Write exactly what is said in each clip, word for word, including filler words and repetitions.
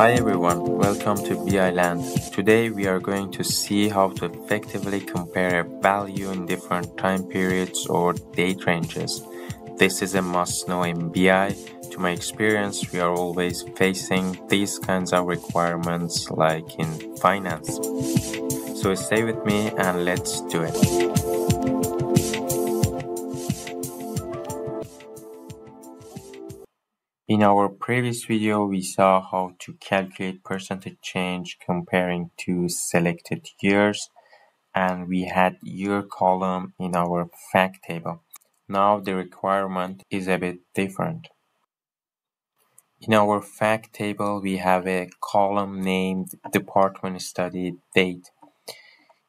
Hi everyone, welcome to B I Land. Today we are going to see how to effectively compare a value in different time periods or date ranges. This is a must-know in B I. To my experience, we are always facing these kinds of requirements like in finance. So stay with me and let's do it. In our previous video, we saw how to calculate percentage change comparing two selected years, and we had year column in our fact table. Now the requirement is a bit different. In our fact table, we have a column named Department Study Date.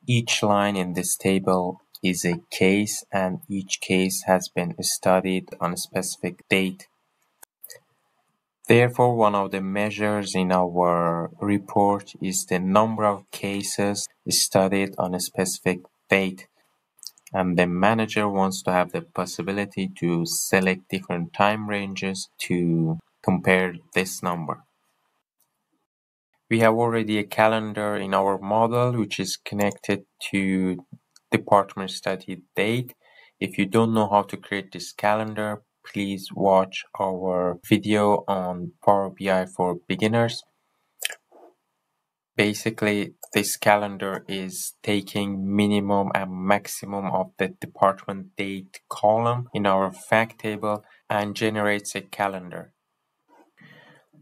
Each line in this table is a case, and each case has been studied on a specific date. Therefore, one of the measures in our report is the number of cases studied on a specific date. And the manager wants to have the possibility to select different time ranges to compare this number. We have already a calendar in our model which is connected to department study date. If you don't know how to create this calendar, please watch our video on Power B I for beginners. Basically, this calendar is taking minimum and maximum of the department date column in our fact table and generates a calendar.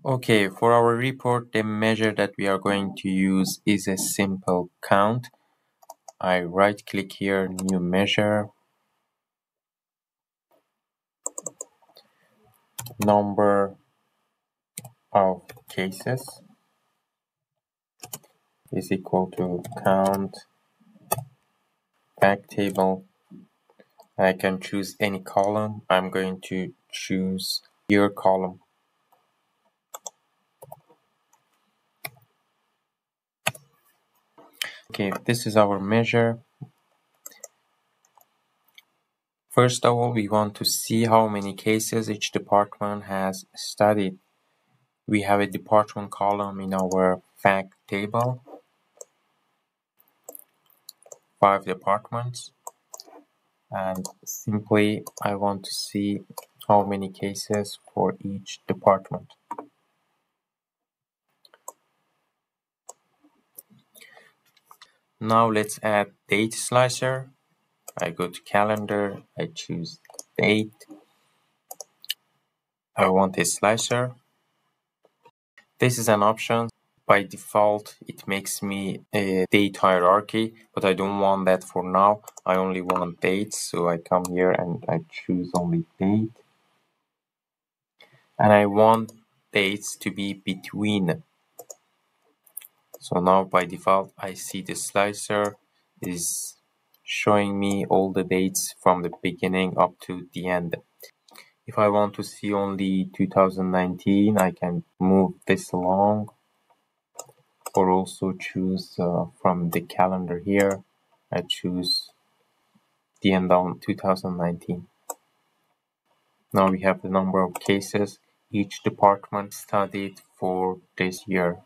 Okay, for our report, the measure that we are going to use is a simple count. I right click here, new measure. Number of cases is equal to count fact table. I can choose any column. I'm going to choose year column. Okay, this is our measure. First of all, we want to see how many cases each department has studied. We have a department column in our fact table. Five departments. And simply, I want to see how many cases for each department. Now let's add date slicer. I go to calendar, I choose date, I want a slicer. This is an option. By default, it makes me a date hierarchy, but I don't want that for now. I only want dates, so I come here and I choose only date. And I want dates to be between. So now by default, I see the slicer is showing me all the dates from the beginning up to the end. If I want to see only two thousand nineteen, I can move this along, or also choose uh, from the calendar here, I choose the end of two thousand nineteen. Now we have the number of cases each department studied for this year.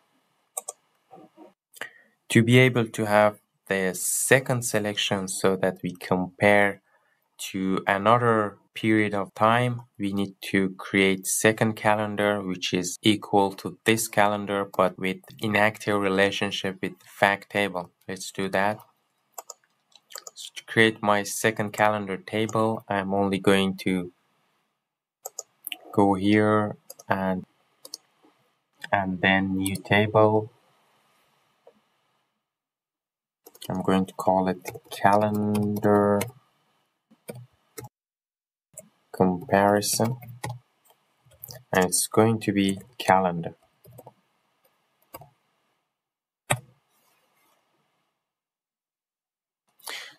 To be able to have the second selection so that we compare to another period of time, we need to create second calendar which is equal to this calendar but with inactive relationship with the fact table. Let's do that. So to create my second calendar table, I'm only going to go here and and then new table. I'm going to call it calendar comparison, and it's going to be calendar.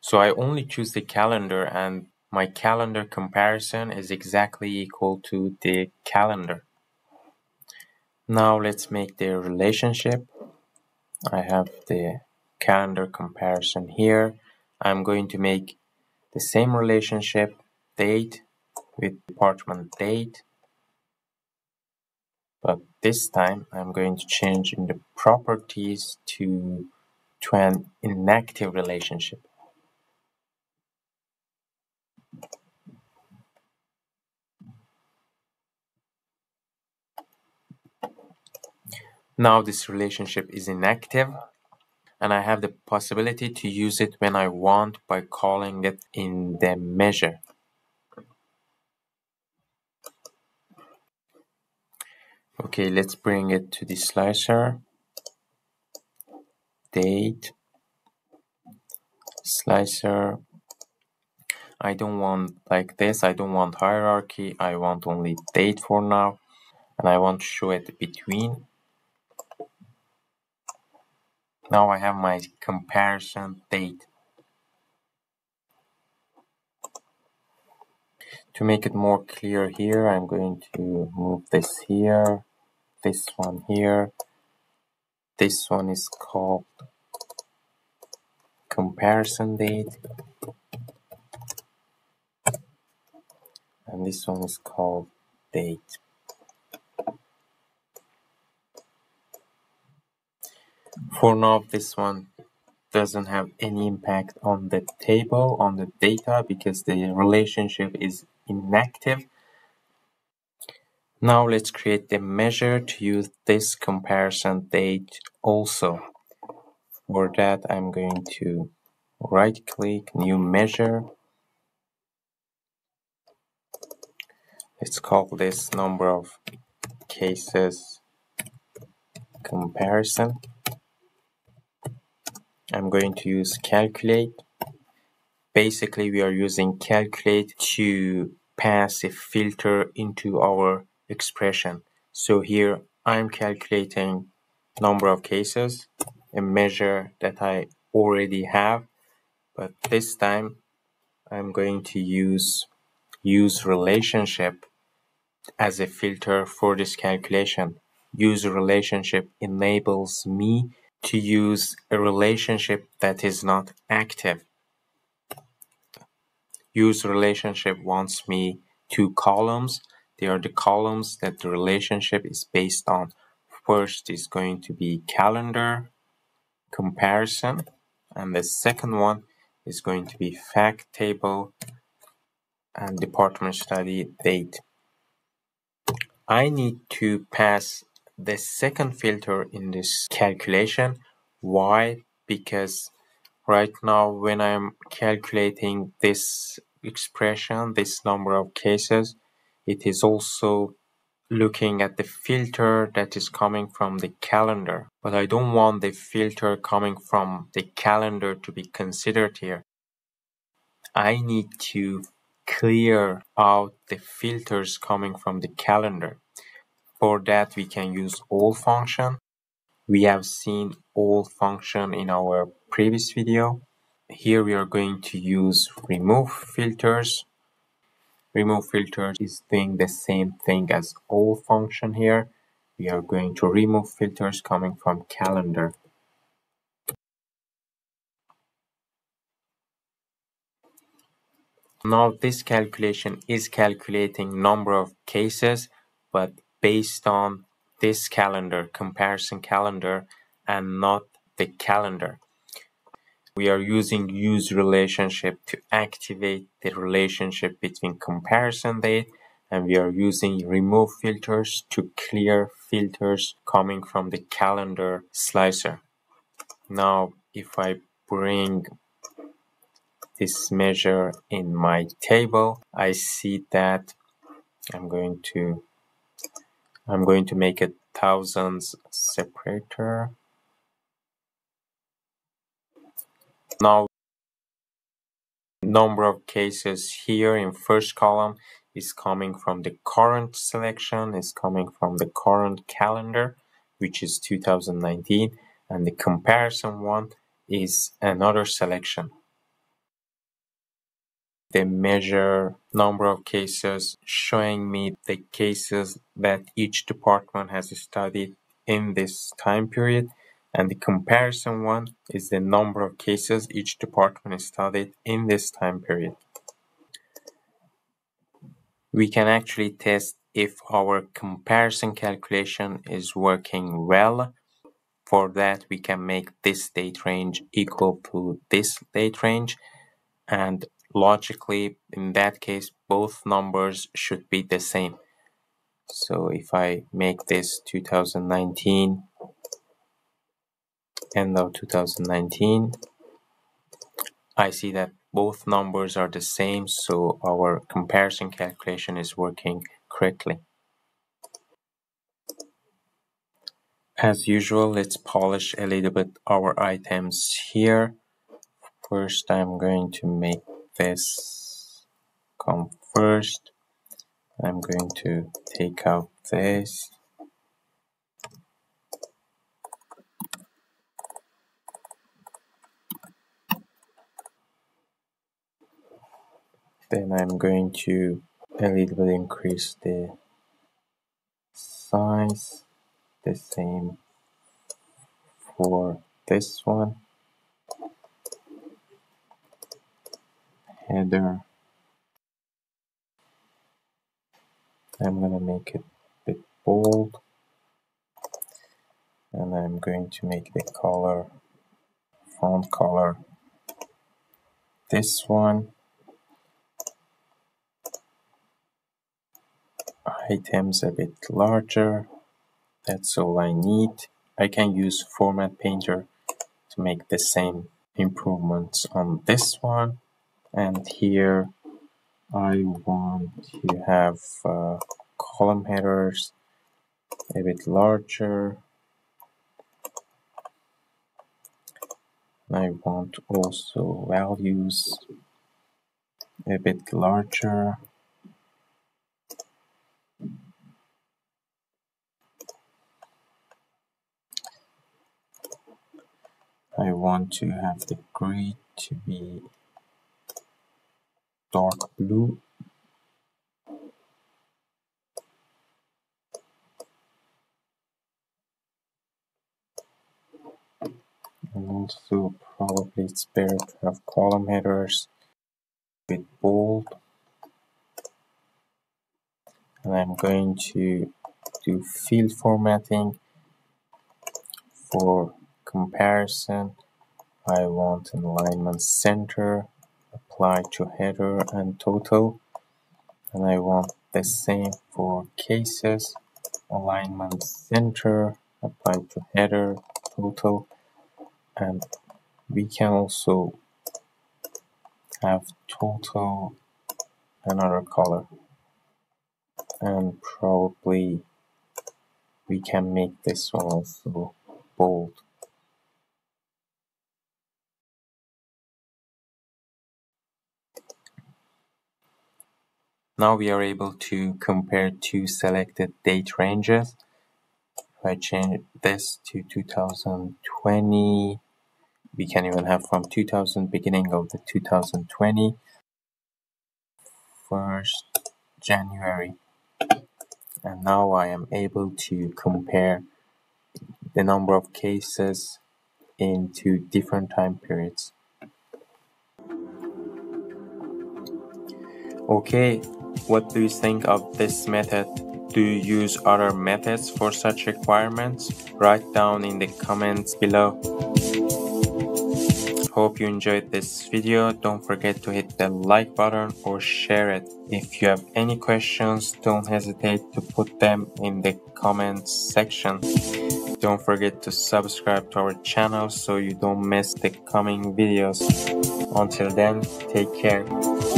So I only choose the calendar, and my calendar comparison is exactly equal to the calendar. Now let's make the relationship. I have the calendar comparison here. I'm going to make the same relationship date with department date. But this time I'm going to change in the properties to, to an inactive relationship. Now this relationship is inactive, and I have the possibility to use it when I want by calling it in the measure. Okay, let's bring it to the slicer. Date. Slicer. I don't want like this. I don't want hierarchy. I want only date for now. And I want to show it between. Now I have my comparison date. To make it more clear here, I'm going to move this here, this one here. This one is called comparison date. And this one is called date. For now, this one doesn't have any impact on the table, on the data, because the relationship is inactive. Now let's create the measure to use this comparison date also. For that, I'm going to right-click, new measure. Let's call this number of cases comparison. I'm going to use calculate. Basically, we are using calculate to pass a filter into our expression. So here I'm calculating number of cases, a measure that I already have, but this time I'm going to use use relationship as a filter for this calculation. Use relationship enables me to use a relationship that is not active. Use relationship wants me two columns. They are the columns that the relationship is based on. First is going to be calendar comparison, and the second one is going to be fact table and department study date. I need to pass the second filter in this calculation. Why? Because right now when I'm calculating this expression, this number of cases, it is also looking at the filter that is coming from the calendar. But I don't want the filter coming from the calendar to be considered here. I need to clear out the filters coming from the calendar. For that, we can use all function. We have seen all function in our previous video. Here we are going to use remove filters. Remove filters is doing the same thing as all function here. We are going to remove filters coming from calendar. Now this calculation is calculating number of cases, but based on this calendar, comparison calendar, and not the calendar. We are using use relationship to activate the relationship between comparison date, and we are using remove filters to clear filters coming from the calendar slicer. Now, if I bring this measure in my table, I see that I'm going to I'm going to make a thousands separator. Now, number of cases here in first column is coming from the current selection, is coming from the current calendar, which is two thousand nineteen, and the comparison one is another selection. They measure number of cases, showing me the cases that each department has studied in this time period. And the comparison one is the number of cases each department studied in this time period. We can actually test if our comparison calculation is working well. For that, we can make this date range equal to this date range, and logically, in that case, both numbers should be the same. So if I make this two thousand nineteen, end of two thousand nineteen, I see that both numbers are the same, so our comparison calculation is working correctly. As usual, let's polish a little bit our items here. First, I'm going to make this come first. I'm going to take out this. Then I'm going to a little bit increase the size. The same for this one. Header. I'm gonna make it a bit bold, and I'm going to make the color, font color, this one. Items a bit larger. That's all I need. I can use Format Painter to make the same improvements on this one. And here I want to have uh, column headers a bit larger. I want also values a bit larger. I want to have the grid to be dark blue. And also probably it's better to have column headers a bit bold. And I'm going to do field formatting for comparison. I want an alignment center, apply to header and total, and I want the same for cases, alignment center, apply to header, total, and we can also have total another color, and probably we can make this one also bold. Now we are able to compare two selected date ranges. If I change this to two thousand twenty, we can even have from two thousand, beginning of the two thousand twenty, first January. And now I am able to compare the number of cases in two different time periods. Okay, what do you think of this method? Do you use other methods for such requirements? Write down in the comments below. Hope you enjoyed this video. Don't forget to hit the like button or share it. If you have any questions, don't hesitate to put them in the comments section. Don't forget to subscribe to our channel so you don't miss the coming videos. Until then, take care.